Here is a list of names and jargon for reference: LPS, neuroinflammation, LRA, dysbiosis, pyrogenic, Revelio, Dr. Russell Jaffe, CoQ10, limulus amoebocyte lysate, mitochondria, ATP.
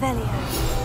Revelio.